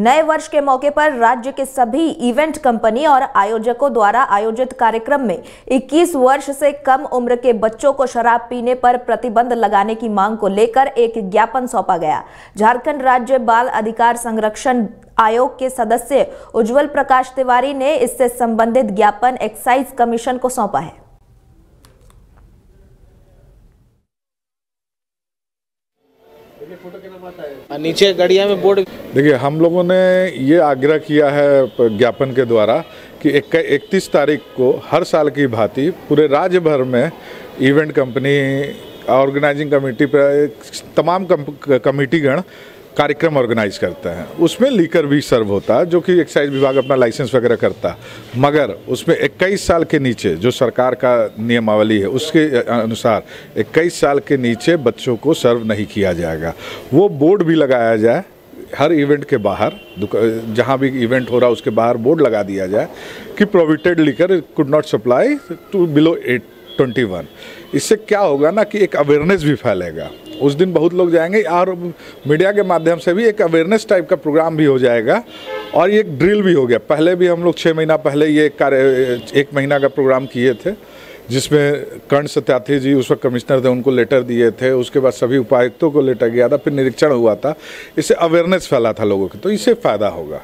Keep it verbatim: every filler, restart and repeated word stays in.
नए वर्ष के मौके पर राज्य के सभी इवेंट कंपनी और आयोजकों द्वारा आयोजित कार्यक्रम में इक्कीस वर्ष से कम उम्र के बच्चों को शराब पीने पर प्रतिबंध लगाने की मांग को लेकर एक ज्ञापन सौंपा गया। झारखंड राज्य बाल अधिकार संरक्षण आयोग के सदस्य उज्ज्वल प्रकाश तिवारी ने इससे संबंधित ज्ञापन एक्साइज कमीशन को सौंपा है। नीचे गाड़िया में बोर्ड देखिए, हम लोगों ने ये आग्रह किया है ज्ञापन के द्वारा कि इकतीस तारीख को हर साल की भांति पूरे राज्य भर में इवेंट कंपनी, ऑर्गेनाइजिंग कमेटी पर तमाम कमेटीगण कार्यक्रम ऑर्गेनाइज करते हैं। उसमें लीकर भी सर्व होता है, जो कि एक्साइज विभाग अपना लाइसेंस वगैरह करता, मगर उसमें इक्कीस साल के नीचे जो सरकार का नियमावली है उसके अनुसार इक्कीस साल के नीचे बच्चों को सर्व नहीं किया जाएगा। वो बोर्ड भी लगाया जाए हर इवेंट के बाहर, जहाँ भी इवेंट हो रहा है उसके बाहर बोर्ड लगा दिया जाए कि prohibited liquor could not supply to below at twenty one. इससे क्या होगा ना कि एक अवेयरनेस भी फैलेगा। उस दिन बहुत लोग जाएंगे और मीडिया के माध्यम से भी एक अवेयरनेस टाइप का प्रोग्राम भी हो जाएगा और ये एक ड्रिल भी हो गया। पहले भी हम लोग छः महीना पहले ये कार्य एक महीना का प्रोग्राम किए थे, जिसमें कर्ण सत्यार्थी जी उस वक्त कमिश्नर थे, उनको लेटर दिए थे। उसके बाद सभी उपायुक्तों को लेटर गया था, फिर निरीक्षण हुआ था। इससे अवेयरनेस फैला था लोगों की, तो इससे फ़ायदा होगा।